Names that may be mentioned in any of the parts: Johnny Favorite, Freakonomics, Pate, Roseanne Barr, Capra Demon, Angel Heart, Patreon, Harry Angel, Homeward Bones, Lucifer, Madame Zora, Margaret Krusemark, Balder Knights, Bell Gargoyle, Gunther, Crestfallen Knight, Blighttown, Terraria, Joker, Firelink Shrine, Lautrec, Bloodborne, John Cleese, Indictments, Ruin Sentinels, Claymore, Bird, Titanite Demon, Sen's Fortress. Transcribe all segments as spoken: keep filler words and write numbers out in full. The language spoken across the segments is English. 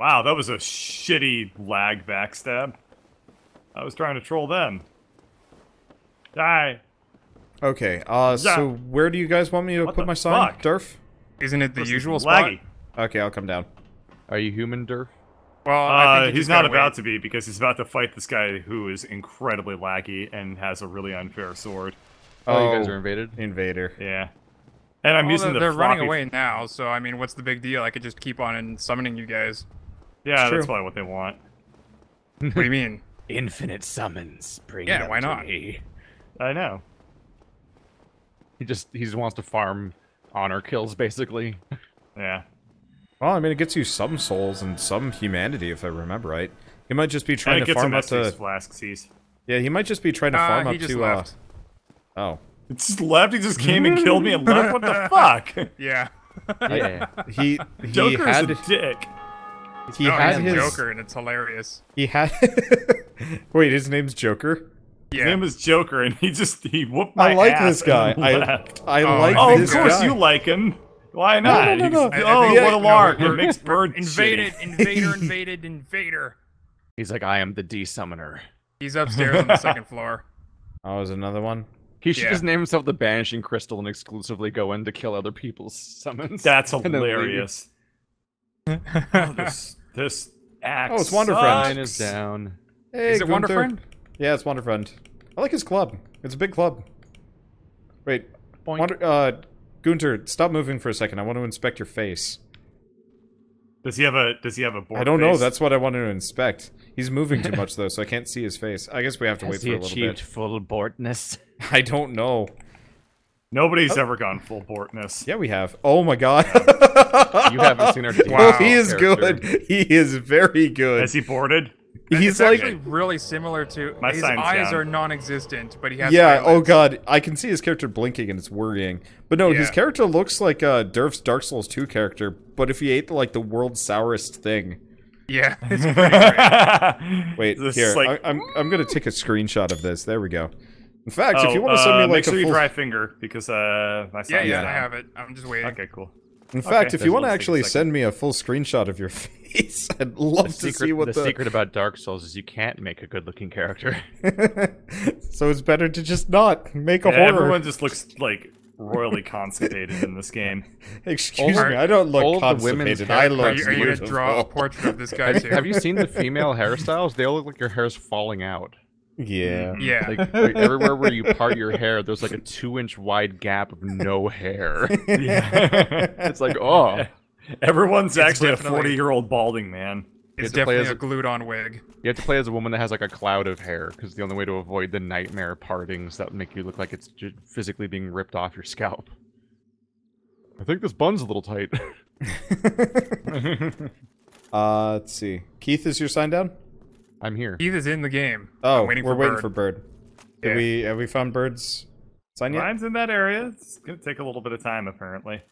Wow, that was a shitty lag backstab. I was trying to troll them. Die. Okay, uh, yeah. So where do you guys want me to what put my sign? Fuck? Durf? Isn't it the this usual spot? Laggy. Okay, I'll come down. Are you human, Durf? Well, I uh, think he's not about wait. to be, because he's about to fight this guy who is incredibly laggy and has a really unfair sword. Oh, oh you guys are invaded? Invader. Yeah. And I'm well, using they're, the They're running away now, so I mean, what's the big deal? I could just keep on and summoning you guys. Yeah, that's probably what they want. What do you mean? Infinite summons. Bring yeah, why not? Me. I know. He just he just wants to farm honor kills, basically. Yeah. Well, I mean, it gets you some souls and some humanity, if I remember right. He might just be trying to farm up to flasks. He's. Yeah, he might just be trying to uh, farm up to. Left. Uh... Oh. It's just left. He just came and killed me and left. What the fuck? Yeah. Yeah. He. he Joker's had... a dick. He no, had his Joker, and it's hilarious. He had. Wait, his name's Joker. Yeah. His name is Joker, and he just he whooped my ass. I like ass this guy. I, I oh, like oh, this guy. Oh, of course guy. you like him. Why not? No, no, no, no. Oh, what a lark! No, it makes Bird invaded, invader, invaded, invader. He's like, I am the de-summoner. He's upstairs on the second floor. Oh, there's another one. He should yeah. just name himself the Banishing Crystal and exclusively go in to kill other people's summons. That's hilarious. Oh, this this axe. Oh, it's Wonderfriend. Mine is down. Hey, is it Gunther? Wonderfriend? Yeah, it's Wonderfriend. I like his club. It's a big club. Wait, Wonder, uh, Gunther, stop moving for a second. I want to inspect your face. Does he have a Does he have a board? I don't face? know. That's what I wanted to inspect. He's moving too much though, so I can't see his face. I guess we have to Has wait for a little bit. Has he achieved full boredness? I don't know. Nobody's oh. ever gone full bortness. Yeah, we have. Oh my god. You haven't seen our wow. He is character. good. He is very good. Is he boarded? And he's like actually really similar to my his eyes down. are non-existent, but he has Yeah, violence. oh god. I can see his character blinking and it's worrying. But no, yeah. his character looks like uh Durf's Dark Souls two character, but if he ate like the world's sourest thing. Yeah. It's pretty great. Wait, this here. Like... I, I'm I'm going to take a screenshot of this. There we go. In fact, oh, if you want to send me uh, like make sure a full... you dry finger because uh, my yeah, yeah, down. I have it. I'm just waiting. Okay, cool. In fact, okay, if you want to actually send me a full screenshot of your face, I'd love the secret, to see what the, the secret about Dark Souls is. You can't make a good-looking character, so it's better to just not make a yeah, horror. Everyone just looks like royally constipated in this game. Excuse Old, me, I don't look constipated. I look. Are you, are you gonna draw a portrait of this guy too? Have you seen the female hairstyles? They all look like your hair's falling out. Yeah. Yeah. Like, everywhere where you part your hair, there's like a two-inch wide gap of no hair. Yeah. It's like, oh. Everyone's it's actually a forty-year-old balding man. It's definitely a, a glued-on wig. You have to play as a woman that has like a cloud of hair, because the only way to avoid the nightmare partings that make you look like it's just physically being ripped off your scalp. I think this bun's a little tight. uh, let's see. Keith, is your sign down? I'm here. Keith is in the game. Oh, waiting we're for waiting Bird. for Bird. Did yeah. we, have we found Bird's sign yet? Mine's in that area. It's going to take a little bit of time, apparently.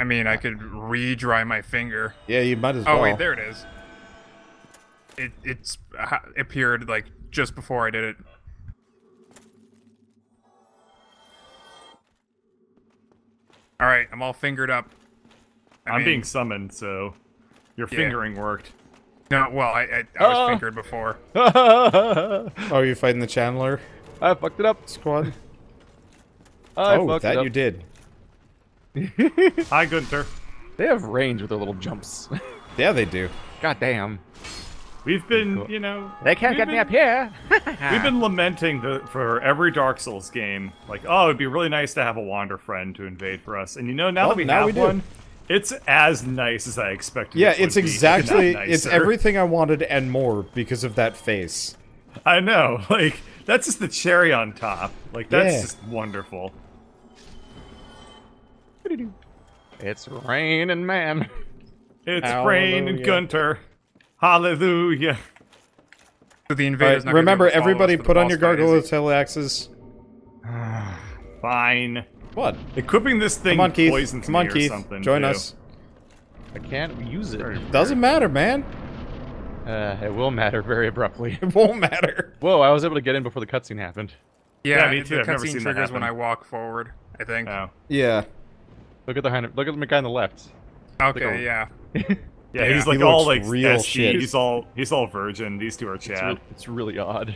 I mean, I could re-dry my finger. Yeah, you might as well. Oh, wait, there it is. It it's, uh, appeared, like, just before I did it. Alright, I'm all fingered up. I I'm mean, being summoned, so your yeah. fingering worked. No, well, I, I, I was oh. fingered before. Oh, you fighting the Chandler? I fucked it up, squad. I oh, fucked that it up. you did. Hi, Gunther. They have range with their little jumps. Yeah, they do. God damn. We've been, cool. you know... They can't get been, me up here! We've been lamenting the, for every Dark Souls game. Like, oh, it'd be really nice to have a wander friend to invade for us. And you know, now well, that we now have we one... Do. It's as nice as I expected. Yeah, it's exactly, it's everything I wanted and more because of that face. I know, like, that's just the cherry on top. Like, that's yeah. just wonderful. It's raining, man. It's raining, Gunther. Hallelujah. So the invader's not remember, everybody put on your gargoyle tail axes. Fine. What? Equipping this thing poisons me or something. Come on, Keith. Join us. I can't use it. It doesn't matter, man. Uh, it will matter very abruptly. It won't matter. Whoa, I was able to get in before the cutscene happened. Yeah, yeah me too. The cutscene triggers when I walk forward, I think. Oh. Yeah. Look at the, look at the guy on the left. Okay, yeah. Yeah, yeah. He's like he all like real shit. He's all he's all virgin. These two are Chad. It's, it's really odd.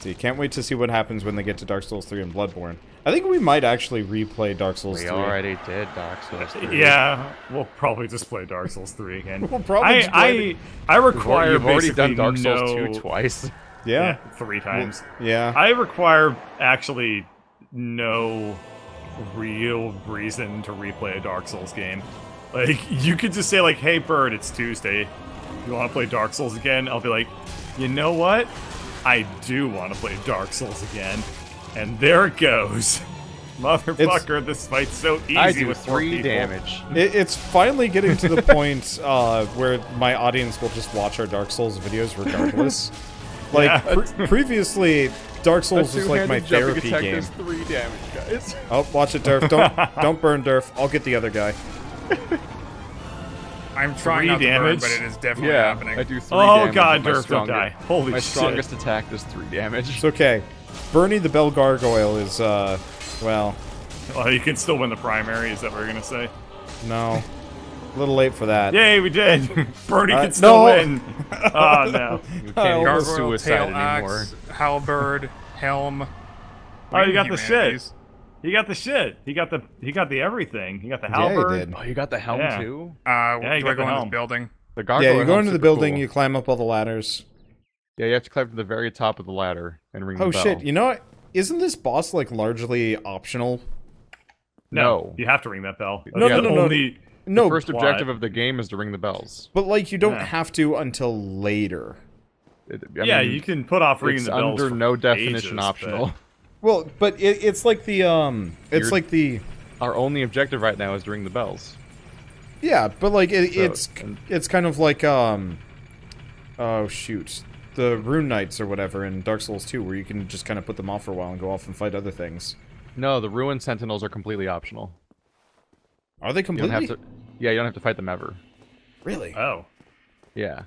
See, can't wait to see what happens when they get to Dark Souls three and Bloodborne. I think we might actually replay Dark Souls three. We already did Dark Souls three. Yeah, we'll probably just play Dark Souls three again. We'll probably I, just play I, I require You've already done Dark Souls two twice. Yeah. yeah. Three times. Well, yeah. I require actually no real reason to replay a Dark Souls game. Like, you could just say, like, hey, Bird, it's Tuesday. You want to play Dark Souls again? I'll be like, you know what? I do want to play Dark Souls again. And there it goes. Motherfucker, it's, this fight's so easy I do with three damage. It, it's finally getting to the point uh, where my audience will just watch our Dark Souls videos regardless. Like, yeah. pre previously, Dark Souls was like my therapy game. Three damage, guys. Oh, watch it, Durf. Don't, don't burn Durf. I'll get the other guy. I'm trying three not damage? to burn, but it is definitely yeah, happening. I do three oh, damage. Oh god, Durf, don't die. Holy my shit. My strongest attack does three damage. It's okay. Bernie the Bell Gargoyle is, uh, well... Well, you can still win the primary, is that what you're going to say? No. A little late for that. Yay, we did! Bernie uh, can still no. win! Oh, no. You can't gargoyle, suicide tail anymore. Axe, halberd, helm... Oh, you got the shit. He got the shit. He got the he got the everything. He got the halberd. Yeah, he did. Oh, you got the helm yeah. too? Uh, yeah, do I go into the building? The gargoyle yeah, you go into the building, cool. you climb up all the ladders. Yeah, you have to climb to the very top of the ladder and ring oh, the bell. Oh shit, you know what? Isn't this boss, like, largely optional? No. no. You have to ring that bell. No, no, no, no. Only the no, first plot. objective of the game is to ring the bells. But, like, you don't yeah. have to until later. It, I yeah, mean, you can put off ringing the bells under no definition ages, optional. But... Well, but it, it's like the, um, it's You're, like the... Our only objective right now is to ring the bells. Yeah, but, like, it, so, it's and, it's kind of like, um... Oh, shoot. The Rune Knights or whatever in Dark Souls two, where you can just kind of put them off for a while and go off and fight other things. No, the Ruin Sentinels are completely optional. Are they completely? You don't have to, yeah, you don't have to fight them ever. Really? Oh. Yeah.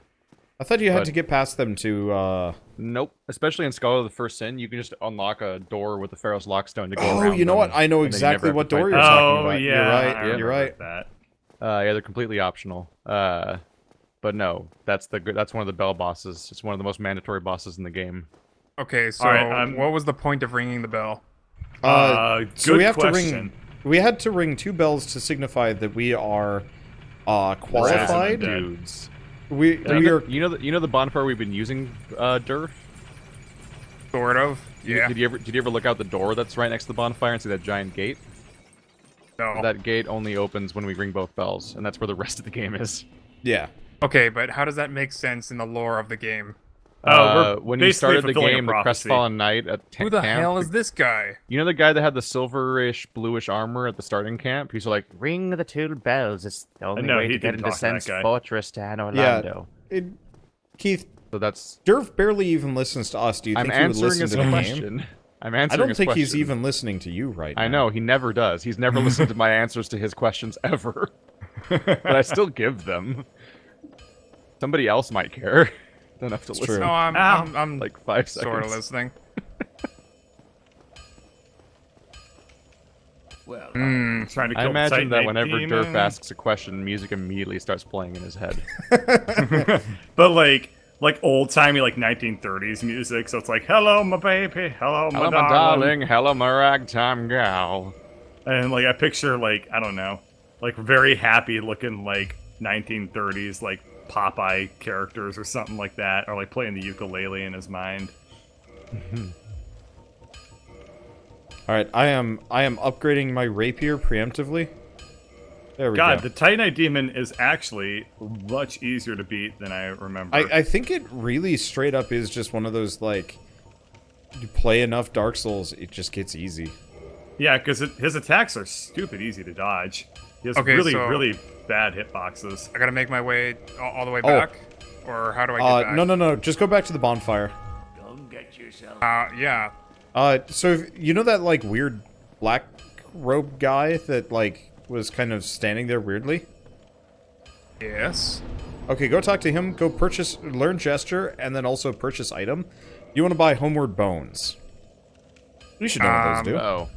I thought you but, had to get past them to, uh... Nope. Especially in Scholar of the First Sin, you can just unlock a door with the Pharaoh's Lockstone to go oh, around Oh, you know what? I know exactly what door you're talking about. Oh, yeah. You're right. You're right. That. Uh, yeah, they're completely optional. Uh... But no, that's the good. That's one of the bell bosses. It's one of the most mandatory bosses in the game. Okay, so right, um, what was the point of ringing the bell? Uh, uh, good so we have question. to ring. We had to ring two bells to signify that we are uh, qualified dudes. We we you know are. The, you know the you know the bonfire we've been using, uh, Durf? Sort of. Yeah. Did you ever did you ever look out the door that's right next to the bonfire and see that giant gate? No. That gate only opens when we ring both bells, and that's where the rest of the game is. Yeah. Okay, but how does that make sense in the lore of the game? Oh, uh, uh, when you started the game, the Crestfallen Knight at ten Who the camp, hell is this guy? You know the guy that had the silverish, bluish armor at the starting camp? He's like, ring the two bells. It's the only no, way to get into Sen's Fortress to Anor Londo. Yeah, it, Keith, so that's Durf barely even listens to us. Do you think I'm he would listen his to the question. Game? I'm answering his question. I don't his think question. he's even listening to you right now. I know, he never does. He's never listened to my answers to his questions ever. But I still give them. Somebody else might care. Don't have to it's listen. True. No, I'm, I'm, I'm like five seconds. Sort of listening. Well, I'm trying to kill I imagine that whenever demon. Durf asks a question, music immediately starts playing in his head. But like, like old timey, like nineteen thirties music. So it's like, hello, my baby, hello, my hello, darling. darling, hello, my ragtime gal. And like, I picture like, I don't know, like very happy looking like nineteen thirties like. Popeye characters or something like that, or like playing the ukulele in his mind. All right, I am I am upgrading my rapier preemptively. There we God, go. God, the Titanite Demon is actually much easier to beat than I remember. I, I think it really straight up is just one of those like, you play enough Dark Souls, it just gets easy. Yeah, because his attacks are stupid easy to dodge. He has okay, really, so... really. bad hitboxes. I gotta make my way all the way back, oh. or how do I get uh, back? No, no, no. Just go back to the bonfire. Don't get yourself. Uh, yeah. Uh, so if, you know that like weird black robe guy that like was kind of standing there weirdly? Yes. Okay, go talk to him. Go purchase, learn gesture, and then also purchase item. You want to buy Homeward Bones? You should know um, what those do. Oh.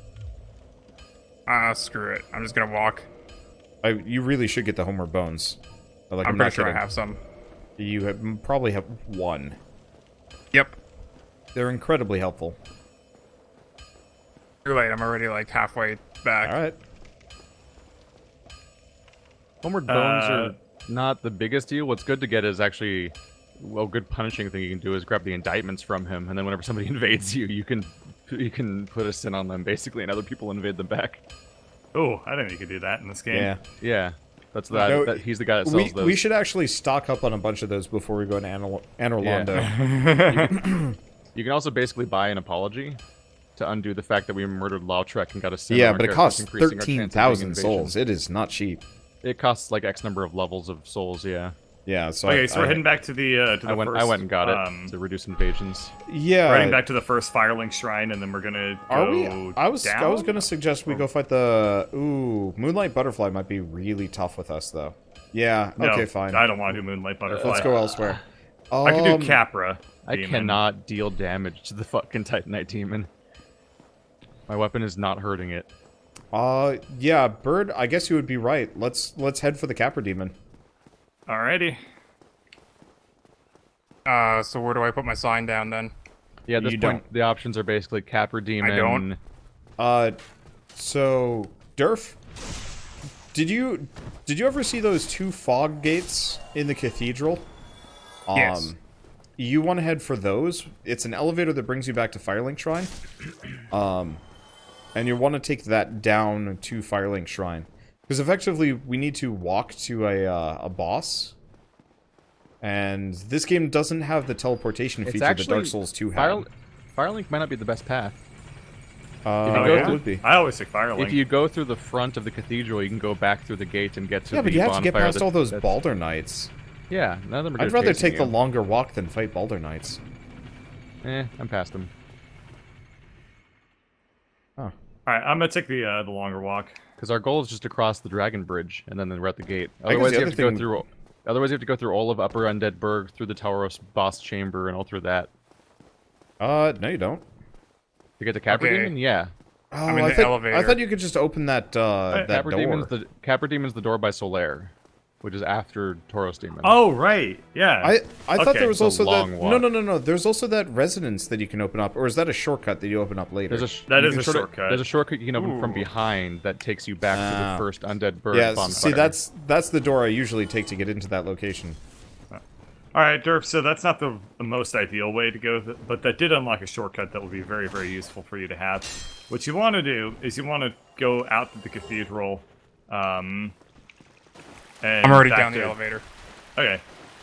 Ah, uh, screw it. I'm just gonna walk. I, you really should get the Homeward Bones. But like, I'm, I'm not sure I have some. You have, probably have one. Yep. They're incredibly helpful. Too late. I'm already like halfway back. All right. Homeward Bones uh, are not the biggest deal. What's good to get is actually, well, good punishing thing you can do is grab the indictments from him, and then whenever somebody invades you, you can you can put a sin on them basically, and other people invade them back. Oh, I didn't know you could do that in this game. Yeah, yeah. That's that. No, that he's the guy that sells we, those. We should actually stock up on a bunch of those before we go to Anor Londo. Yeah. you, can, you can also basically buy an apology to undo the fact that we murdered Lautrec and got a sin. Yeah, on but our it costs thirteen thousand souls. It is not cheap. It costs like X number of levels of souls. Yeah. Yeah. So okay, I, so we're I, heading back to the. Uh, to the I went. First, I went and got um, it to reduce invasions. Yeah. We're heading back to the first Firelink Shrine, and then we're gonna. Go Are we? I was. Down? I was gonna suggest we go fight the. Ooh, Moonlight Butterfly might be really tough with us though. Yeah. No, okay. Fine. I don't want to do Moonlight Butterfly. Let's go elsewhere. Um, I can do Capra. I demon. cannot deal damage to the fucking Titanite Demon. My weapon is not hurting it. Uh, yeah, Bird, I guess you would be right. Let's let's head for the Capra Demon. Alrighty. Uh, so where do I put my sign down then? Yeah, at this you point, don't. the options are basically Capra Demon. I don't. Uh, so, Durf, did you did you ever see those two fog gates in the cathedral? Um, yes. You want to head for those. It's an elevator that brings you back to Firelink Shrine. Um... And you want to take that down to Firelink Shrine, because effectively we need to walk to a uh, a boss. And this game doesn't have the teleportation it's feature actually, that Dark Souls two had. Firelink might not be the best path. Uh, yeah. through, would be. I always say Firelink. If you go through the front of the cathedral, you can go back through the gate and get to. Yeah, the but you have to get past that, all those Balder Knights. Yeah, none of them are. I'd rather take you. the longer walk than fight Balder Knights. Eh, I'm past them. Alright, I'm gonna take the uh, the longer walk. Because our goal is just to cross the Dragon Bridge, and then we're at the gate. Otherwise, you have to go through. Otherwise, you have to go through all of Upper Undead Burg, through the Tauros boss chamber, and all through that. Uh, no, you don't. To get to Capra Demon, yeah. Oh, I'm in the elevator. I thought you could just open that uh, that door. Capra Demon's the door by Solaire, which is after Tauros Demon. Oh right, yeah. I I thought there was also that. No no no no. There's also that residence that you can open up, or is that a shortcut that you open up later? There's a that is a shortcut. There's a shortcut you can open Ooh. from behind that takes you back ah. to the first Undead Burg bonfire. Yeah, see that's that's the door I usually take to get into that location. All right, Durf. So that's not the, the most ideal way to go, th but that did unlock a shortcut that will be very very useful for you to have. What you want to do is you want to go out to the cathedral. Um, And I'm already down to, the elevator. Okay.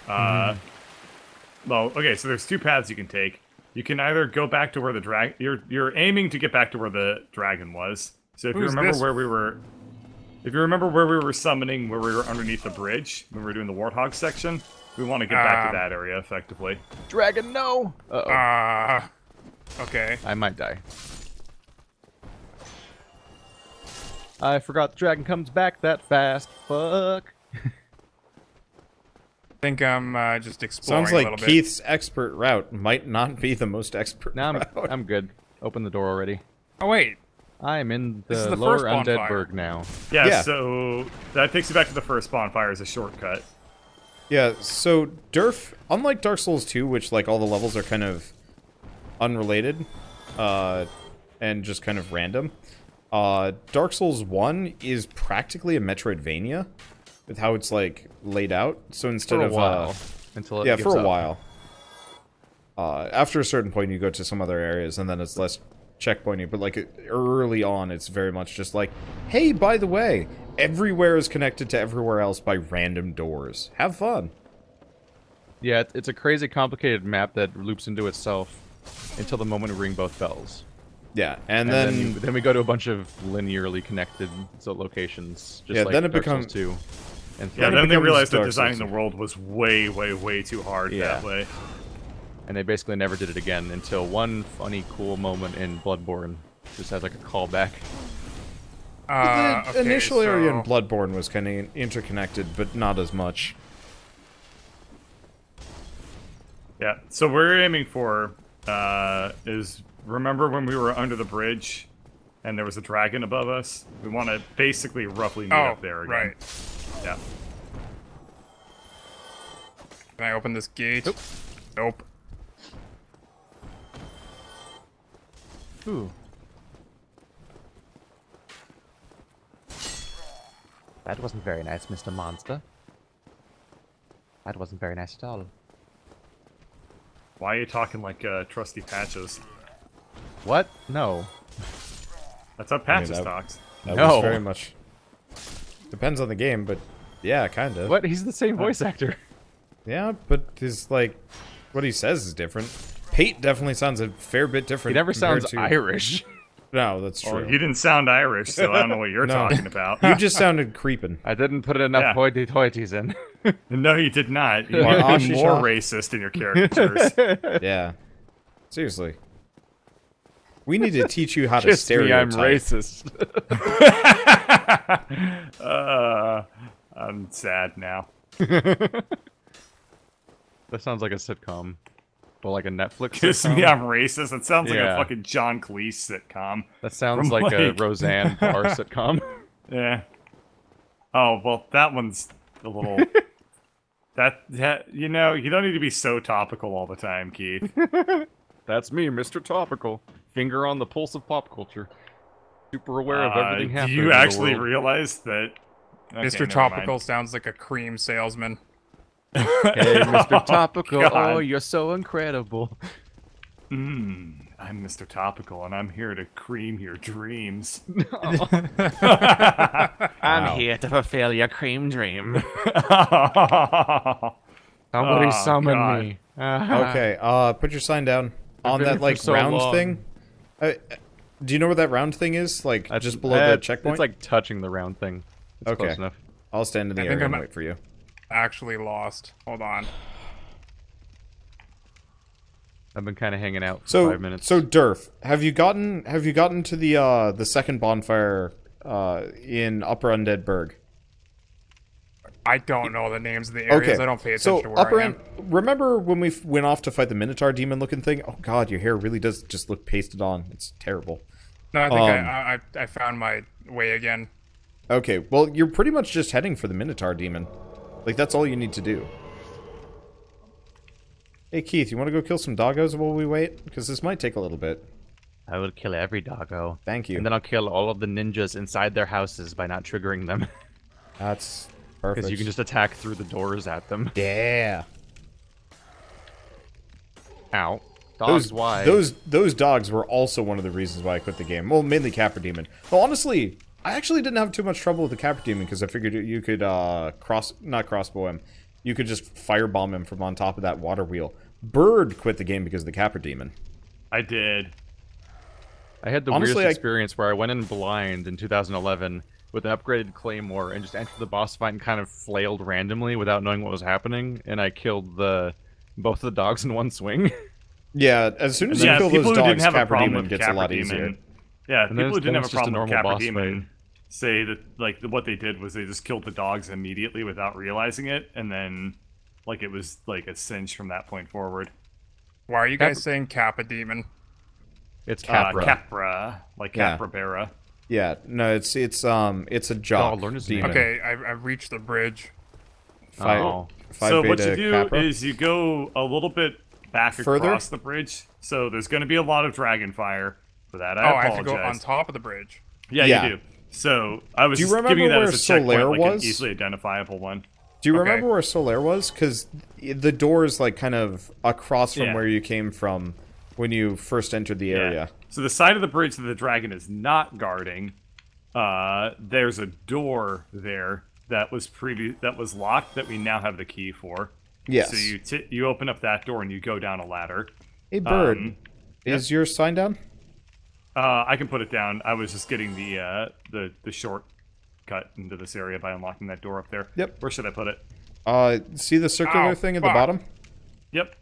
Uh, mm-hmm. Well, okay. So there's two paths you can take. You can either go back to where the drag. You're you're aiming to get back to where the dragon was. So if Who's you remember this? where we were, if you remember where we were summoning, where we were underneath the bridge when we were doing the warthog section, we want to get um, back to that area effectively. Dragon, no. Uh oh. Uh, okay. I might die. I forgot the dragon comes back that fast. Fuck. I think I'm uh, just exploring Sounds like a little Keith's bit. expert route might not be the most expert no, I'm, route. I'm good. Open the door already. Oh, wait. I'm in the, the lower Undead Burg now. Yeah, yeah, so that takes you back to the first bonfire as a shortcut. Yeah, so Durf, unlike Dark Souls two, which like all the levels are kind of unrelated uh, and just kind of random, Uh, Dark Souls one is practically a Metroidvania with how it's like laid out. So instead for a of while, uh, until it yeah, for a up. while. Uh, after a certain point, you go to some other areas, and then it's less checkpointy. But like early on, it's very much just like, hey, by the way, everywhere is connected to everywhere else by random doors. Have fun. Yeah, it's a crazy, complicated map that loops into itself until the moment we ring both bells. Yeah, and, and then then, you, then we go to a bunch of linearly connected so locations. Just yeah, like then it becomes two. And yeah, then they realized that designing the world was way, way, way too hard yeah. that way. And they basically never did it again until one funny, cool moment in Bloodborne just has like a callback. Uh, the okay, initial so... area in Bloodborne was kind of interconnected, but not as much. Yeah, so we're aiming for uh, is. Remember when we were under the bridge and there was a dragon above us? We want to basically roughly meet oh, up there again. Right. Yeah. Can I open this gate? Nope. Nope. Ooh. That wasn't very nice, Mister Monster. That wasn't very nice at all. Why are you talking like uh, Trusty Patches? What? No. That's how Patches I mean, that, talks. That no. Was very much. Depends on the game, but yeah, kind of. What? He's the same voice actor. Yeah, but his, like, what he says is different. Pate definitely sounds a fair bit different. He never sounds to... Irish. No, that's true. Well, you didn't sound Irish, so I don't know what you're no. talking about. You just sounded creepin'. I didn't put enough yeah. hoity-toities in. No, you did not. You are more racist in your caricatures. Yeah. Seriously. We need to teach you how to Kiss stereotype. Me, I'm racist. uh, I'm sad now. That sounds like a sitcom. Well, like a Netflix Kiss sitcom. Kiss Me, I'm Racist. That sounds yeah. like a fucking John Cleese sitcom. That sounds like, like a Roseanne Barr sitcom. Yeah. Oh, well, that one's a little... that, that, you know, you don't need to be so topical all the time, Keith. That's me, Mister Topical. Finger on the pulse of pop culture. Super aware uh, of everything happening in the world. Do you actually realize that... Okay, Mister Topical mind. Sounds like a cream salesman. Hey, Mister Topical, oh, oh, you're so incredible. Mm, I'm Mister Topical, and I'm here to cream your dreams. Oh. I'm wow. here to fulfill your cream dream. Somebody oh, summon God. me. Uh-huh. Okay, uh, put your sign down. I've on that, like, so round long. thing? Uh, do you know where that round thing is? Like, uh, just below uh, the checkpoint? It's, like, touching the round thing. It's okay. Close enough. I'll stand in the I area and wait for you. Actually lost. Hold on. I've been kind of hanging out for so, five minutes. So Durf, have you gotten have you gotten to the uh, the second bonfire uh, in Upper Undead Burg? I don't know the names of the areas. Okay. I don't pay attention so to where upper I am. Remember when we f went off to fight the Minotaur demon looking thing? Oh God, your hair really does just look pasted on. It's terrible. No, I think um, I, I I found my way again. Okay, well you're pretty much just heading for the Minotaur demon. Like, that's all you need to do. Hey, Keith, you want to go kill some doggos while we wait? Because this might take a little bit. I would kill every doggo. Thank you. And then I'll kill all of the ninjas inside their houses by not triggering them. That's perfect. Because you can just attack through the doors at them. Yeah. Ow. Dogs, those, why? Those, those dogs were also one of the reasons why I quit the game. Well, mainly Capra Demon. Well, honestly... I actually didn't have too much trouble with the Capra Demon because I figured you could uh, cross, not crossbow him, you could just firebomb him from on top of that water wheel. Bird quit the game because of the Capra Demon. I did. I had the Honestly, weirdest I... experience where I went in blind in two thousand eleven with an upgraded Claymore and just entered the boss fight and kind of flailed randomly without knowing what was happening, and I killed the both the dogs in one swing. Yeah, as soon as you yeah, kill those dogs, Capra Demon gets Capra a lot Demon. easier. Yeah, and people who didn't have a problem a with Capra Demon fight. say that, like, what they did was they just killed the dogs immediately without realizing it, and then, like, it was, like, a cinch from that point forward. Why are you Capra guys saying Capra Demon? It's Capra. Uh, Capra. Like yeah. Capra-Bera. Yeah, no, it's, it's, um, it's a job. Okay, I've, I've reached the bridge. Five, oh. five so what you do Capra? is you go a little bit back Further? across the bridge, so there's going to be a lot of dragon fire. For that, I oh, apologize. I have to go on top of the bridge. Yeah, yeah. you do. So I was do you remember giving you that where as a Solaire was? Like an easily identifiable one. Do you okay. remember where Solaire was? Because the door is like kind of across from yeah. where you came from when you first entered the area. Yeah. So the side of the bridge that the dragon is not guarding, uh, there's a door there that was previous that was locked that we now have the key for. Yes. So you t you open up that door and you go down a ladder. Hey, Bird, um, is yeah. your sign down? Uh, I can put it down. I was just getting the uh, the the shortcut into this area by unlocking that door up there. Yep. Where should I put it? Uh, see the circular Ow, thing at fuck. the bottom? Yep.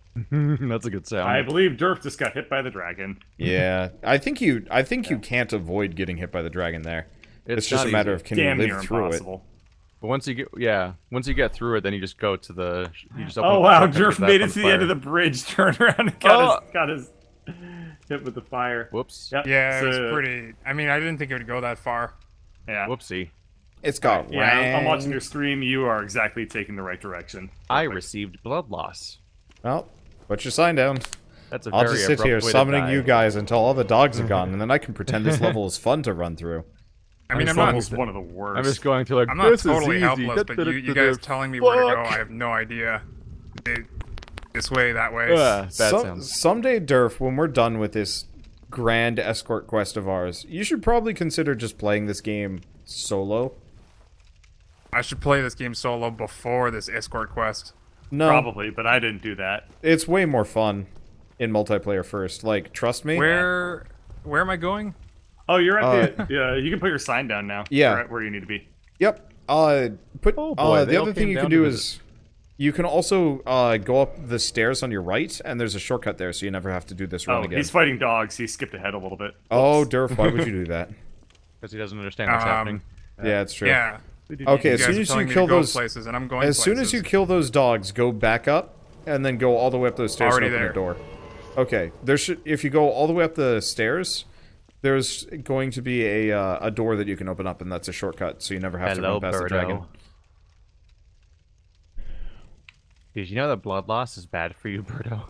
That's a good sound. I believe Durf just got hit by the dragon. Yeah, I think you. I think yeah. you can't avoid getting hit by the dragon there. It's, it's just a matter easy. of can Damn you live near through impossible. it. But once you get yeah, once you get through it, then you just go to the. You just open oh wow! Durf made it to the fire. end of the bridge. Turned around and got oh. his. Got his hit with the fire. Whoops. Yep. Yeah, so, it was pretty... I mean, I didn't think it would go that far. Yeah. Whoopsie. It's got yeah, rank. I'm watching your stream. You are exactly taking the right direction. Perfect. I received blood loss. Well, put your sign down. That's a I'll very just sit here summoning you guys until all the dogs are gone, and then I can pretend this level is fun to run through. I mean, I'm, I'm not one of the worst. I'm just going to like. I'm not totally helpless, but you, you guys telling me where to go, I have no idea. It, this way, that way. Uh, that Some, sounds... Someday, Durf, when we're done with this grand escort quest of ours, you should probably consider just playing this game solo. I should play this game solo before this escort quest. No, probably, but I didn't do that. It's way more fun in multiplayer first. Like, trust me. Where, where am I going? Oh, you're at uh, the. Yeah, you can put your sign down now. Yeah, right where you need to be. Yep. Uh, put. Oh boy, uh, the other thing you can do is, you can also uh, go up the stairs on your right, and there's a shortcut there, so you never have to do this run oh, again. He's fighting dogs. He skipped ahead a little bit. Oops. Oh, Durf, why would you do that? Because he doesn't understand what's um, happening. Yeah, it's true. Yeah. Okay, as soon as you kill those places, and I'm going. As soon as you kill those dogs, go back up, and then go all the way up those stairs and open the door. Okay, there should. If you go all the way up the stairs. There's going to be a uh, a door that you can open up, and that's a shortcut, so you never have Hello, to run past Birdo. The dragon. Did you know that blood loss is bad for you, Birdo?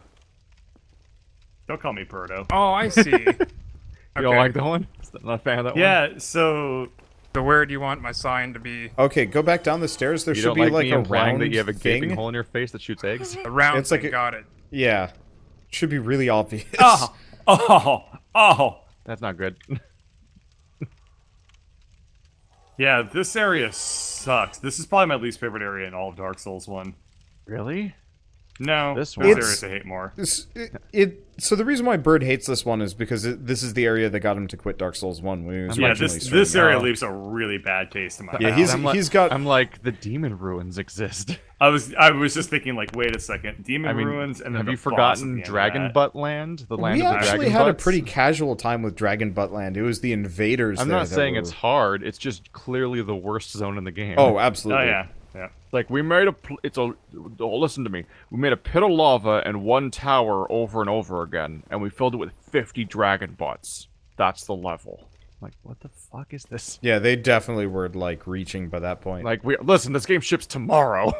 Don't call me Birdo. Oh, I see. You okay. Don't like that one? Not a fan of that yeah, one? Yeah, so... So where do you want my sign to be? Okay, go back down the stairs. There you should don't be like, like a round that you have a gaping thing? Hole in your face that shoots eggs? A round it's thing, like a, got it. Yeah. Should be really obvious. Oh! Oh! Oh! That's not good. Yeah, this area sucks. This is probably my least favorite area in all of Dark Souls one. Really? No. This one. This area I hate more. It's, it, it, so the reason why Bird hates this one is because it, this is the area that got him to quit Dark Souls one. When he was yeah, this, this area leaves a really bad taste in my mouth. Yeah, he's, like, he's got... I'm like, the demon ruins exist. I was I was just thinking, like, wait a second. Demon I mean, ruins and then Have you forgotten Dragon Butt Land? The land we of the actually Dragon had butts? A pretty casual time with Dragon Butt Land. It was the invaders I'm there not that saying were... it's hard. It's just clearly the worst zone in the game. Oh, absolutely. Oh, yeah. Yeah. Like, we made a... Pl it's a... Oh, listen to me. We made a pit of lava and one tower over and over again, and we filled it with fifty dragon butts. That's the level. Like, what the fuck is this? Yeah, they definitely were, like, reaching by that point. Like, we... Listen, this game ships tomorrow.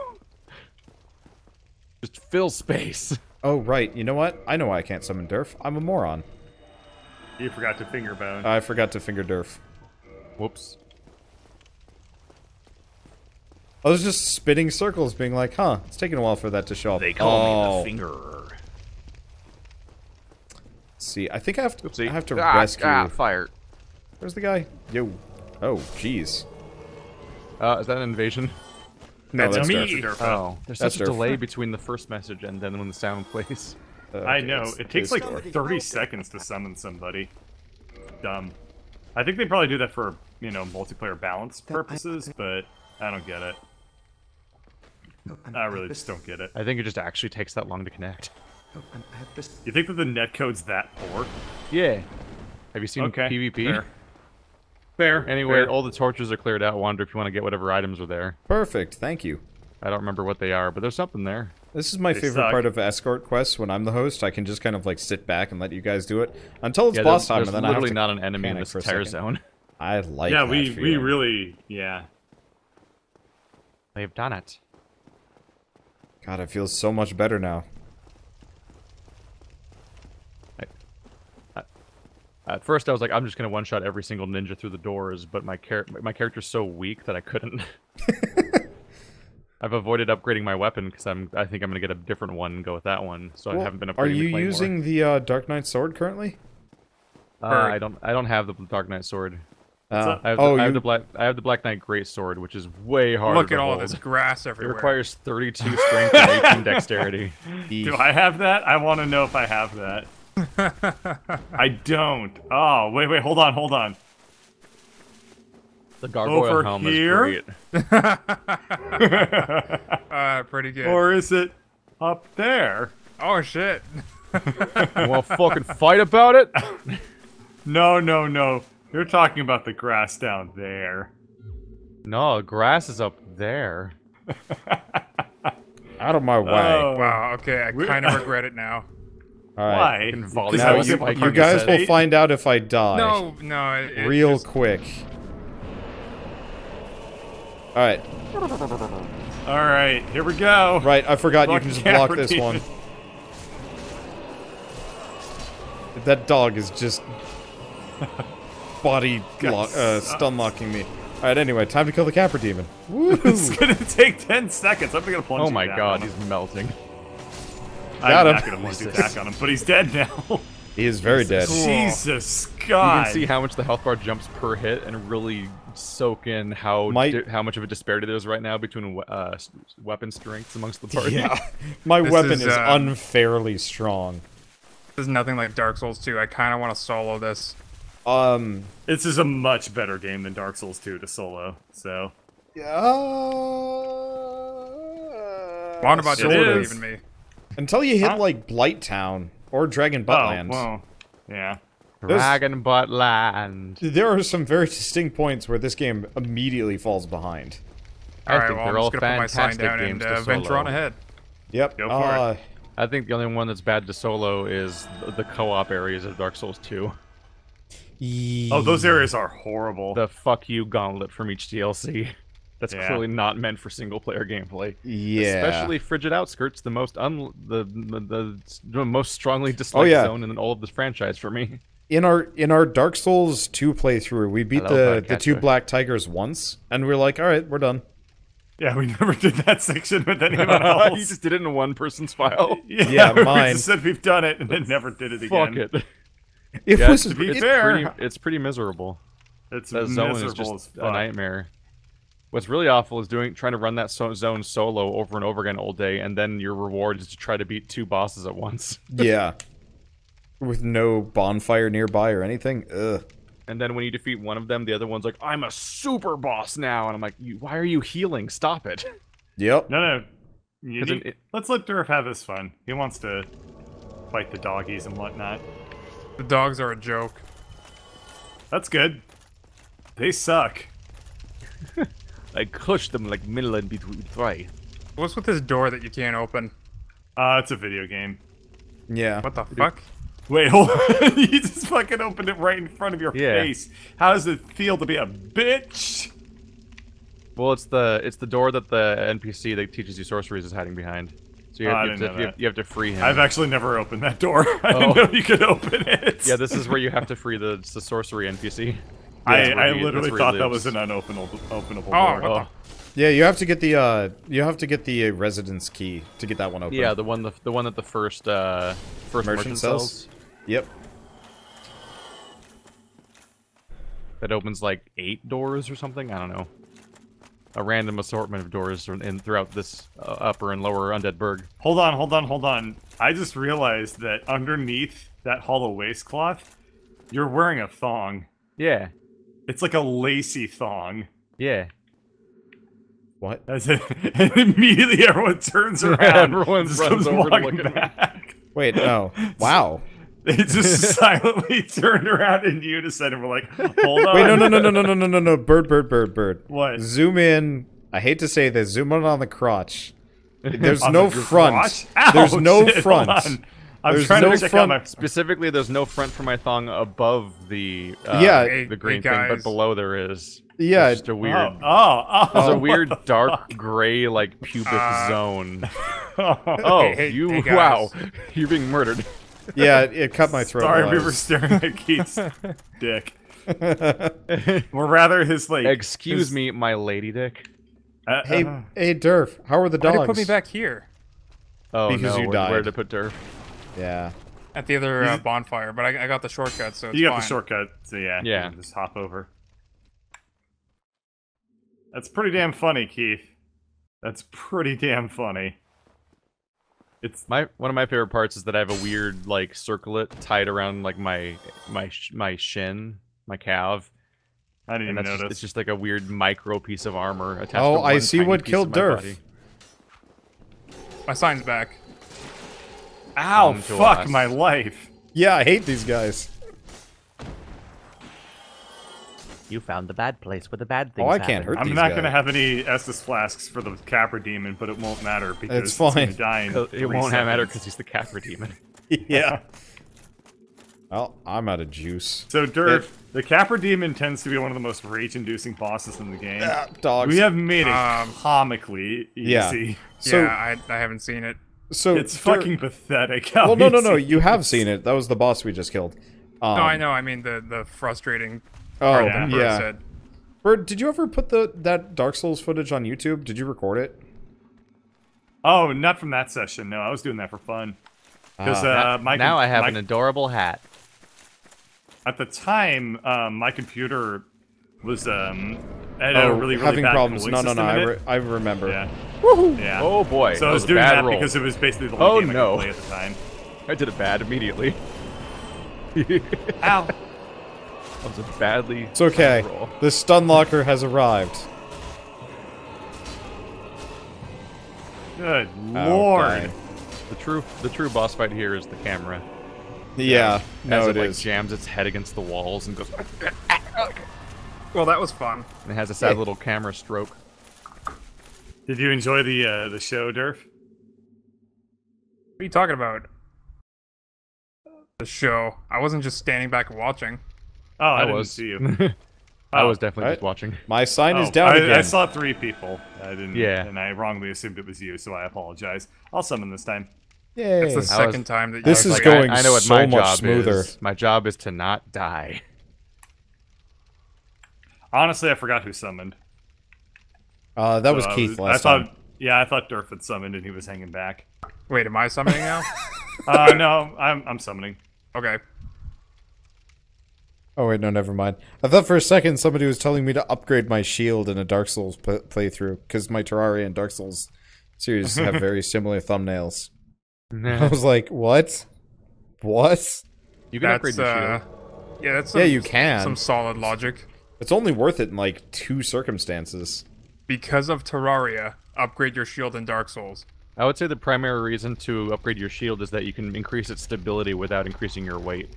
Just fill space. Oh, right. You know what? I know why I can't summon Durf. I'm a moron. You forgot to finger bone. I forgot to finger Durf. Whoops. I was just spinning circles, being like, huh, it's taking a while for that to show up. They call oh. me the fingerer. See, I think I have to, Oopsie. I have to ah, rescue... Ah, fire. Where's the guy? Yo. Oh, jeez. Uh, is that an invasion? No, that's, that's me. Durf. Oh, there's that's such a Durf. Delay between the first message and then when the sound plays. Uh, I know. It takes like door. thirty seconds to summon somebody. Dumb. I think they probably do that for, you know, multiplayer balance purposes, but I don't get it. I really just don't get it. I think it just actually takes that long to connect. You think that the netcode's that poor? Yeah. Have you seen okay. PvP? Fair. Fair. Anyway, Fair. all the torches are cleared out. Wonder if you want to get whatever items are there. Perfect. Thank you. I don't remember what they are, but there's something there. This is my they favorite suck. part of escort quests. When I'm the host, I can just kind of like sit back and let you guys do it until it's yeah, boss time, and then I have to. There's literally not an enemy in this entire zone. I like. Yeah, that we feeling. we really yeah. They've done it. God, it feels so much better now. At first, I was like, I'm just gonna one-shot every single ninja through the doors, but my char my character's so weak that I couldn't. I've avoided upgrading my weapon because I'm I think I'm gonna get a different one and go with that one, so well, I haven't been upgrading. Are you the using the uh, Dark Knight sword currently? Uh, or... I don't I don't have the Dark Knight sword. Uh, I have the, oh, I have you... the black I have the Black Knight Greatsword, which is way harder. Look at all this grass everywhere. It requires thirty-two strength and eighteen dexterity. Do I have that? I want to know if I have that. I don't. Oh, wait, wait, hold on, hold on. The gargoyle Over helm here? is great. uh, pretty good. Or is it up there? Oh, shit. You want to fucking fight about it? No, no, no. You're talking about the grass down there. No, grass is up there. Out of my way. Oh, wow, okay, I kind of regret it now. All right. Why? Now you, you guys will find out if I die. No, no. It, Real just... quick. Alright. Alright, here we go. Right, I forgot block you can just block this one. That dog is just body lock, uh, stun locking me. Alright, anyway, time to kill the Capra Demon. Woo! It's gonna take ten seconds. I'm gonna plunge. Oh my god, he's melting. I'm not gonna plunge back on him, but he's dead now. He is very dead. Jesus God! You can see how much the health bar jumps per hit, and really soak in how how much of a disparity there is right now between uh, weapon strengths amongst the party. Yeah, my weapon is, is uh, unfairly strong. This is nothing like Dark Souls two. I kind of want to solo this. Um, this is a much better game than Dark Souls two to solo. So. Yeah. Uh, what about Joker even me? Until you hit huh? like Blighttown. Or Dragon Buttland. Oh, yeah. There's, Dragon Buttland. There are some very distinct points where this game immediately falls behind. I all right, think well, they're I'm all just gonna fantastic put my sign down games and, uh, to solo. Venture on ahead. Yep. Go for uh, it. I think the only one that's bad to solo is the, the co-op areas of Dark Souls two. Yeah. Oh, those areas are horrible. The fuck you gauntlet from each D L C. That's yeah. clearly not meant for single-player gameplay. Yeah. Especially Frigid Outskirts, the most un the, the the most strongly disliked oh, yeah. zone in all of this franchise for me. In our in our Dark Souls two playthrough, we beat the the two black tigers once, and we were like, all right, we're done. Yeah, we never did that section with anyone else. You just did it in one person's file. Yeah, yeah mine. We just said we've done it, and then never did it again. Fuck it. It yeah, was to be it's fair. Pretty, it's pretty miserable. It's that zone miserable is just as fuck. A nightmare. What's really awful is doing trying to run that so zone solo over and over again all day, and then your reward is to try to beat two bosses at once. Yeah. With no bonfire nearby or anything. Ugh. And then when you defeat one of them, the other one's like, I'm a super boss now, and I'm like, you, why are you healing? Stop it. Yep. No, no. You, you, it, let's let Durf have his fun. He wants to fight the doggies and whatnot. The dogs are a joke. That's good. They suck. I crush them like middle and between three. What's with this door that you can't open? Uh, it's a video game. Yeah. What the fuck? Wait, hold on. You just fucking opened it right in front of your yeah. face. How does it feel to be a bitch? Well, it's the it's the door that the N P C that teaches you sorceries is hiding behind. So you have, oh, you have, to, you have, you have to free him. I've actually never opened that door. I oh. didn't know you could open it. Yeah, this is where you have to free the, the sorcery N P C. Yeah, I, I he, literally thought that was an unopenable openable door. Oh, oh. Yeah, you have to get the uh, you have to get the uh, residence key to get that one open. Yeah, the one the, the one that the first uh, first merchant, merchant sells. sells. Yep. That opens like eight doors or something. I don't know. A random assortment of doors in throughout this uh, upper and lower Undead Burg. Hold on, hold on, hold on. I just realized that underneath that hollow waistcloth, you're wearing a thong. Yeah. It's like a lacy thong. Yeah. What? As it, and immediately everyone turns around. Everyone runs over to look back. Wait, no. Wow. They just silently turned around in unison and were like, hold on. Wait, no, no, no, no, no, no, no, no, no. Bird, bird, bird, bird. What? Zoom in. I hate to say this. Zoom in on the crotch. There's no front. Ow, there's no shit, front. I was trying no to check front. Out my... Specifically, there's no front for my thong above the uh, yeah, the green thing, but below there is. Yeah. It's just a weird... Oh, oh, oh, it's a weird dark fuck? gray, like, pubic uh, zone. Oh, oh hey, you... Hey, wow. You're being murdered. Yeah, it, it cut my throat. Sorry, we were staring at Keith's dick. Or rather, his, like... Excuse his... me, my lady dick. Uh, hey, uh, hey, Durf, how are the dogs? Why did you put me back here? Oh, because no, you died. Where did I put Durf? Yeah. At the other uh, bonfire, but I, I got the shortcut, so it's You got fine. the shortcut, so yeah. Yeah. Just hop over. That's pretty damn funny, Keith. That's pretty damn funny. It's my one of my favorite parts is that I have a weird like circlet tied around like my my my shin, my calf. I didn't and even notice. Just, it's just like a weird micro piece of armor attached. Oh, to one I see what killed Durf. My sign's back. Ow, fuck us. my life. Yeah, I hate these guys. You found the bad place where the bad things Oh, I can't happen. hurt I'm these guys. I'm not going to have any Estus flasks for the Capra Demon, but it won't matter because it's, it's fine. Dying it won't seconds. matter because he's the Capra Demon. Yeah. Well, I'm out of juice. So, Durf, it, the Capra Demon tends to be one of the most rage-inducing bosses in the game. Uh, dogs. We have made it um, comically yeah. easy. So, yeah, I, I haven't seen it. So it's Durf, fucking pathetic. How well, no, no, no, you have seen it. That was the boss we just killed. Um, no, I know. I mean, the, the frustrating part oh, that Bird yeah. said. Bird, did you ever put the that Dark Souls footage on YouTube? Did you record it? Oh, not from that session. No, I was doing that for fun. Because uh, uh, now, now I have my, an adorable hat. At the time, um, my computer was um, at oh, a really, really having bad problems. No, no, no. I, re I remember. Yeah. Woohoo! Yeah. Oh boy. So that I was, was doing that roll. because it was basically the only oh, game I no. could play at the time. I did it bad immediately. Ow! That was a badly. It's okay. Roll. The stun locker has arrived. Good lord. Okay. The true the true boss fight here is the camera. Yeah, yeah. no, as it, it like, is. Jams its head against the walls and goes. Well, that was fun. And it has a sad yeah. little camera stroke. Did you enjoy the uh, the show, Durf? What are you talking about? The show. I wasn't just standing back and watching. Oh, I, I didn't was. see you. I was definitely I, just watching. My sign oh, is down I, again. I saw three people. I didn't, yeah. and I wrongly assumed it was you, so I apologize. I'll summon this time. Yay. That's the second was, time that you This is like, going I, I know what so my much job smoother. Is. My job is to not die. Honestly, I forgot who summoned. Uh, that so was Keith was, last I thought, time. Yeah, I thought Durf had summoned and he was hanging back. Wait, am I summoning now? uh, no, I'm, I'm summoning. Okay. Oh wait, no, never mind. I thought for a second somebody was telling me to upgrade my shield in a Dark Souls play playthrough, because my Terraria and Dark Souls series have very similar thumbnails. Nah. I was like, what? What? You can that's, upgrade your uh, shield. Yeah, that's some, yeah, you can. Some solid logic. It's only worth it in like two circumstances. Because of Terraria, upgrade your shield in Dark Souls. I would say the primary reason to upgrade your shield is that you can increase its stability without increasing your weight.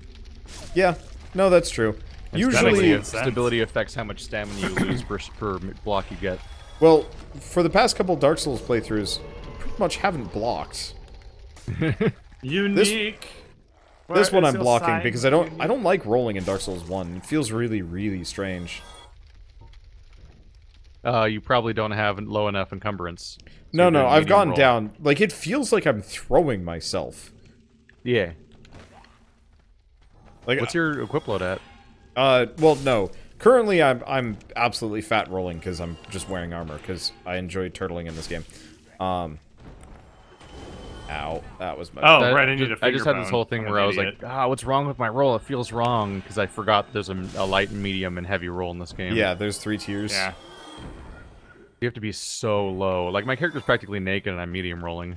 Yeah. No, that's true. It's usually, stability affects how much stamina you lose per, per block you get. Well, for the past couple Dark Souls playthroughs, I pretty much haven't blocked. Unique. This, this one I'm blocking sign? because I don't. Unique. I don't like rolling in Dark Souls one. It feels really, really strange. Uh, you probably don't have low enough encumbrance. So no, no, I've gone roll. down. Like it feels like I'm throwing myself. Yeah. Like, what's your equip load at? Uh, well, no. Currently, I'm I'm absolutely fat rolling because I'm just wearing armor because I enjoy turtling in this game. Um. Ow, that was my. Oh, that, right. I, just, I just had this whole thing I'm where I was idiot. like, ah, what's wrong with my roll? It feels wrong because I forgot there's a, a light, medium, and heavy roll in this game. Yeah, there's three tiers. Yeah. You have to be so low. Like my character's practically naked, and I'm medium rolling.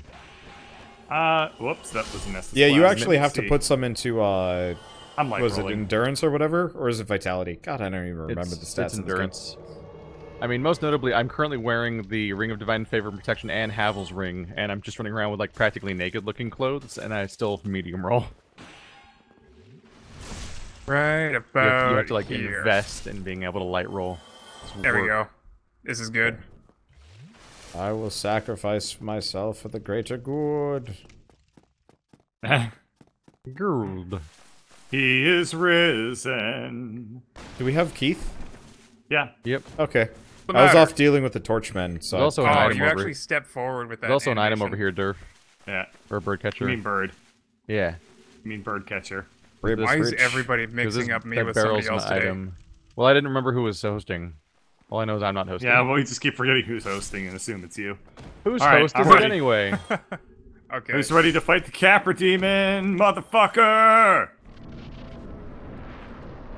Uh, whoops, that was necessary. Yeah, you actually have to put some into uh. I'm like was rolling. it endurance or whatever, or is it vitality? God, I don't even remember it's, the stats. It's endurance. In this game. I mean, most notably, I'm currently wearing the Ring of Divine Favor and Protection and Havel's Ring, and I'm just running around with like practically naked-looking clothes, and I still medium roll. Right about you have to, you have to like here. invest in being able to light roll. It's there work. we go. This is good. I will sacrifice myself for the greater good. Good. He is risen. Do we have Keith? Yeah. Yep. Okay. I was off dealing with the Torchmen, so... There's also an oh, item you over. actually stepped forward with that There's also animation. an item over here, Durf. Yeah. Or a bird catcher. You mean bird. Yeah. You mean bird catcher. Why is rich? everybody mixing this, up me with somebody else today? Item. Well, I didn't remember who was hosting. All I know is I'm not hosting. Yeah, well, we just keep forgetting who's hosting and assume it's you. Who's All hosting right, it anyway? Okay. Who's ready to fight the Capra Demon, motherfucker?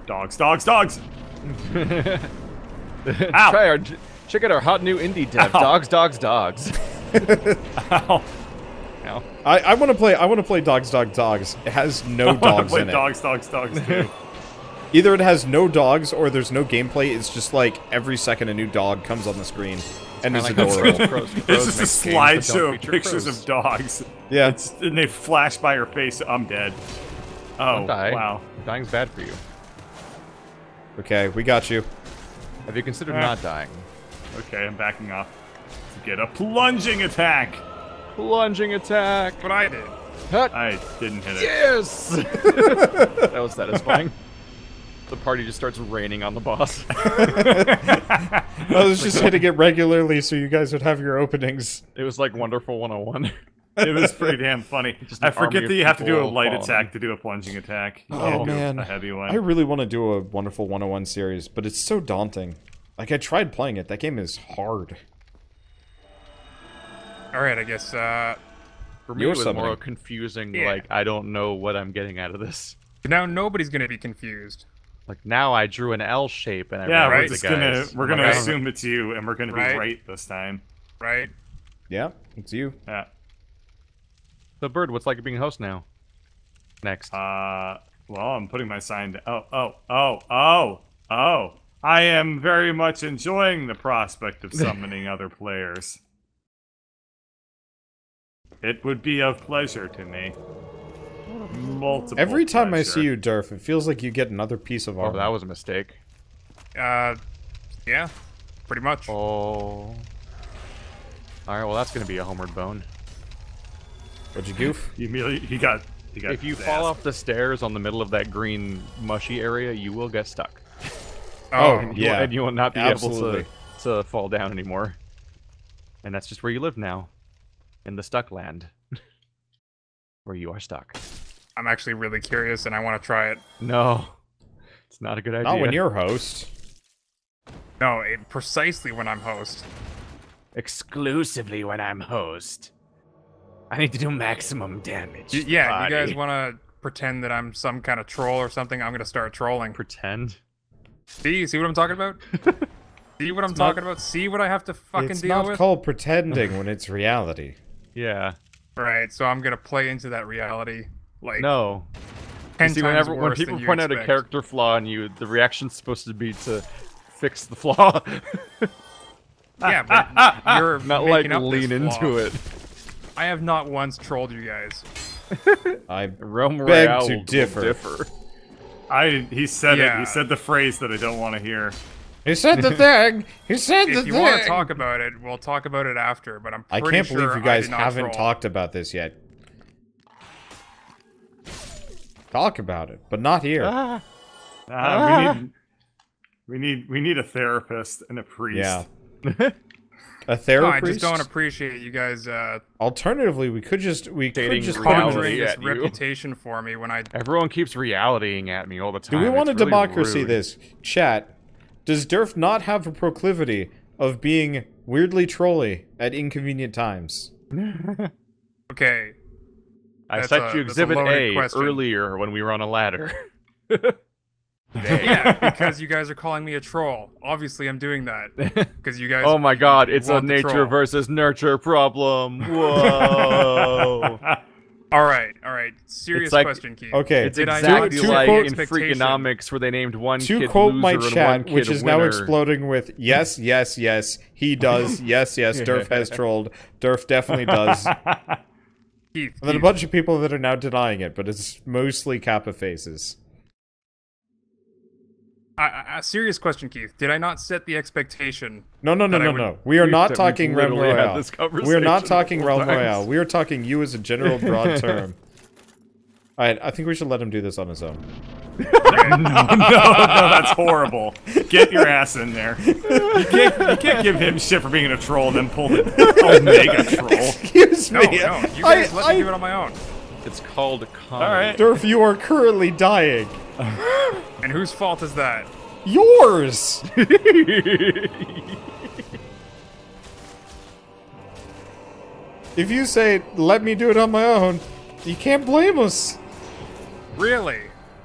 Dogs, dogs, dogs! Ow! Try our, check out our hot new indie dev. Ow. Dogs, dogs, dogs. Ow! Ow! I, I want to play. I want to play dogs, dogs, dogs. It has no I dogs play in dogs, it. Dogs, dogs, dogs too. Either it has no dogs or there's no gameplay. It's just like every second a new dog comes on the screen, it's and it's like adorable. Crows, crows it's just a slideshow of pictures crows. of dogs. Yeah, it's, and they flash by your face. I'm dead. Oh die. wow! Dying's bad for you. Okay, we got you. Have you considered uh, not dying? Okay, I'm backing off. Get a plunging attack! Plunging attack! What I did. Hut. I didn't hit it. Yes! That was satisfying. The party just starts raining on the boss. I was just hitting it regularly so you guys would have your openings. It was like Wonderful one oh one. It was pretty damn funny. I forget that you have to do a light attack to do a plunging attack. You oh, man. A heavy one. I really want to do a Wonderful one oh one series, but it's so daunting. Like, I tried playing it. That game is hard. Alright, I guess, uh... for me, it was summoning. More confusing, yeah. Like, I don't know what I'm getting out of this. Now nobody's gonna be confused. Like, now I drew an L shape and I yeah, right. the guys. Gonna, we're gonna right. assume it's you, and we're gonna right. be right this time. Right? Yeah, it's you. Yeah. So, Bird, what's like being host now? Next. Uh, well, I'm putting my sign to... Oh, oh, oh, oh, oh. I am very much enjoying the prospect of summoning other players. It would be of pleasure to me. Multiple Every time pleasure. I see you, Durf, it feels like you get another piece of armor. Oh, that was a mistake. Uh, yeah, pretty much. Oh. All right, well, that's gonna be a homeward bone. What'd you goof? You immediately he got. He got if you fall ass. off the stairs on the middle of that green mushy area, you will get stuck. Oh, and yeah, will, and you will not be Absolutely. able to to fall down anymore. And that's just where you live now, in the stuck land, where you are stuck. I'm actually really curious, and I want to try it. No, it's not a good idea. Not when you're host. No, it, precisely when I'm host. Exclusively when I'm host. I need to do maximum damage. Y yeah, body. You guys want to pretend that I'm some kind of troll or something? I'm gonna start trolling. Pretend. See, see what I'm talking about? See what I'm it's talking not, about? See what I have to fucking deal with? It's not called pretending when it's reality. Yeah. Right. So I'm gonna play into that reality. Like, no. ten see, times whenever, worse when people than point out a character flaw in you, the reaction's supposed to be to fix the flaw. Yeah, but ah, ah, you're not like lean into it. I have not once trolled you guys. I Realm Royale to differ. differ. I he said yeah. it. He said the phrase that I don't want to hear. He said the thing. He said the thing. If you thing. want to talk about it, we'll talk about it after. But I'm pretty I can't sure believe you guys haven't troll. talked about this yet. Talk about it, but not here. Ah. Uh, ah. We need, we need, we need a therapist and a priest. Yeah. A therapist. No, I just don't appreciate you guys. Uh, Alternatively, we could just we could just conjuring this reputation you. for me when I. Everyone keeps realitying at me all the time. Do we want it's a really democracy? Rude. This chat. Does Durf not have a proclivity of being weirdly trolly at inconvenient times? Okay. I that's sent a, you Exhibit A, a question. earlier when we were on a ladder. Yeah, because you guys are calling me a troll. Obviously, I'm doing that because you guys. Oh my God! It's a nature troll. versus nurture problem. Whoa! All right, all right. Serious like, question, Keith. Okay, it's Did exactly I, to, like to in Freakonomics where they named one to kid quote loser my chat, and one which kid is winner. Now exploding with yes, yes, yes. He does. Yes, yes. Durf has trolled. Durf definitely does. Keith, and then a bunch of people that are now denying it, but it's mostly Kappa faces. A serious question, Keith. Did I not set the expectation? No, no, no, no, no. We are not talking Realm Royale. We are not talking Realm Royale. We are talking you as a general broad term. All right, I think we should let him do this on his own. No, no, no, that's horrible. Get your ass in there. You can't, you can't give him shit for being a troll and then pull the Omega troll. Excuse me. No, no. You guys I, let I, me do it on my own. It's called comedy. All right. Durf, you are currently dying. And whose fault is that? Yours! If you say, let me do it on my own, you can't blame us. Really?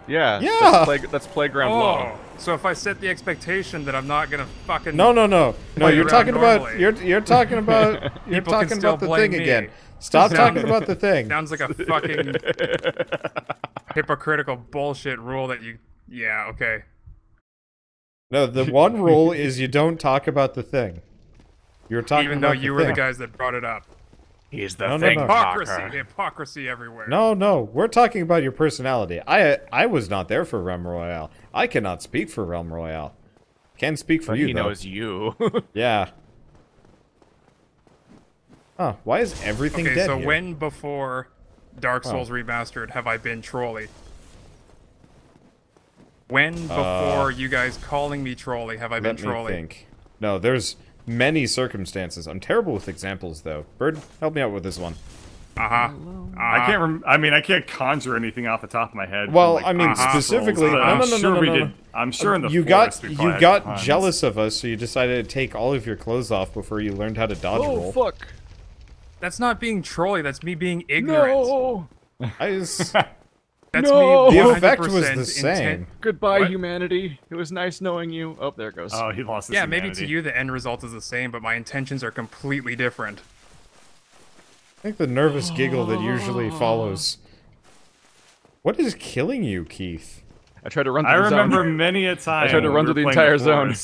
Yeah. Yeah. That's, play that's playground oh, law. So if I set the expectation that I'm not gonna fucking No no no. No, you're talking normally. about you're you're talking about you're People talking about the thing me. again. Stop Sound, talking about the thing. Sounds like a fucking hypocritical bullshit rule that you... Yeah, okay. No, the one rule is you don't talk about the thing. You're talking Even about though you the were thing. the guys that brought it up. He's the no, thing no, no. Hypocrisy, hypocrisy everywhere. No, no, we're talking about your personality. I I was not there for Realm Royale. I cannot speak for Realm Royale. Can speak for but you, he though. He knows you. Yeah. Huh, why is everything okay, dead Okay, so here? when before Dark Souls oh. Remastered have I been Trolley? When before uh, you guys calling me Trolley have I been Trolley? Let me think. No, there's many circumstances. I'm terrible with examples, though. Bird, help me out with this one. Uh-huh. Uh, I can't rem I mean, I can't conjure anything off the top of my head. Well, like, I mean, uh -huh. specifically... No, no, no, no, sure no, no, no. Did, I'm sure in the you got You got jealous of us, so you decided to take all of your clothes off before you learned how to dodge oh, roll. Oh, fuck. That's not being Trolley. That's me being ignorant. No! I just, that's no! me. The effect was the same. Goodbye, what? Humanity. It was nice knowing you. Oh, there it goes. Oh, he lost his Yeah, humanity. Maybe to you the end result is the same, but my intentions are completely different. I think the nervous giggle that usually follows. What is killing you, Keith? I tried to run through I the zone. I remember many a time. I tried to run through the entire zone.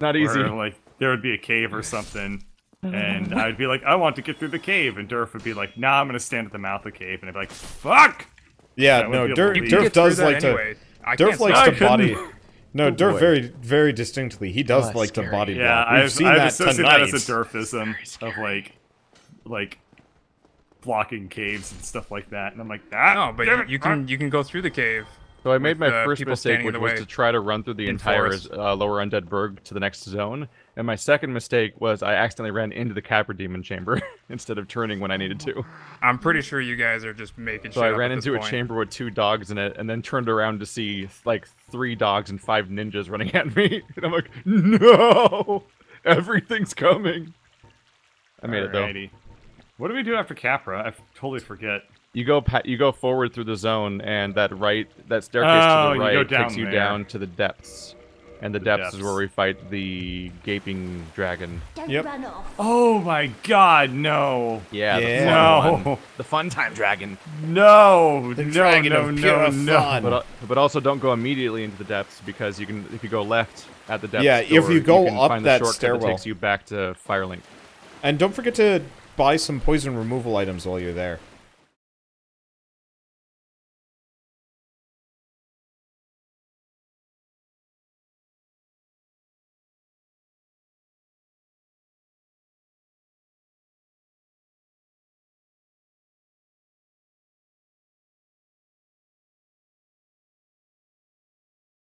Not easy. Like, there would be a cave or something, and I'd be like, I want to get through the cave, and Durf would be like, nah, I'm going to stand at the mouth of the cave, and I'd be like, fuck! Yeah, no, Durf, Durf does like anyway. to... Durf likes I to couldn't. body... No, oh, Durf boy. very, very distinctly, he does oh, like scary. to body block. Yeah, We've I've, seen I've that associated tonight. that as a Durfism of, like, like... blocking caves and stuff like that, and I'm like, ah, no, but you, you can you can go through the cave. So I made my the first mistake, which was to try to run through the entire uh, lower Undead Burg to the next zone, and my second mistake was I accidentally ran into the Capra Demon chamber instead of turning when I needed to. I'm pretty sure you guys are just making. So shit I ran up at into this a point. chamber with two dogs in it, and then turned around to see like three dogs and five ninjas running at me, and I'm like, no, everything's coming. I made Alrighty. it though. What do we do after Capra? I totally forget. You go pa you go forward through the zone, and that right that staircase oh, to the right takes you there. down to the depths, and the, the depths, depths is where we fight the gaping dragon. Don't yep. run off. Oh my God, no! Yeah, yeah. The fun no, one. the fun time dragon. No, the no, dragon no, of pure no, no. But but also don't go immediately into the depths because you can if you go left at the depths. Yeah, door, if you go you can up find that the stairwell, that takes you back to Firelink. And don't forget to buy some poison removal items while you're there.